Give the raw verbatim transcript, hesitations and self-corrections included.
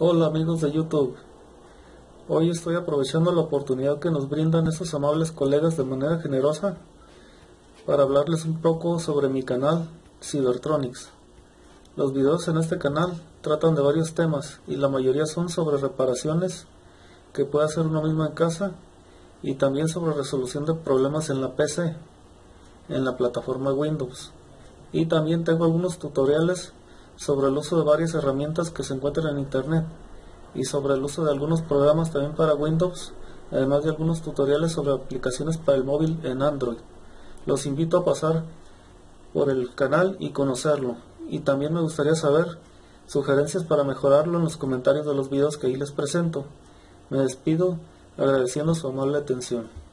Hola amigos de YouTube, hoy estoy aprovechando la oportunidad que nos brindan estos amables colegas de manera generosa para hablarles un poco sobre mi canal Cybertronics. Los videos en este canal tratan de varios temas y la mayoría son sobre reparaciones que puede hacer uno mismo en casa y también sobre resolución de problemas en la P C, en la plataforma Windows. Y también tengo algunos tutoriales sobre el uso de varias herramientas que se encuentran en internet y sobre el uso de algunos programas también para Windows, además de algunos tutoriales sobre aplicaciones para el móvil en Android. Los invito a pasar por el canal y conocerlo, y también me gustaría saber sugerencias para mejorarlo en los comentarios de los videos que ahí les presento. Me despido agradeciendo su amable atención.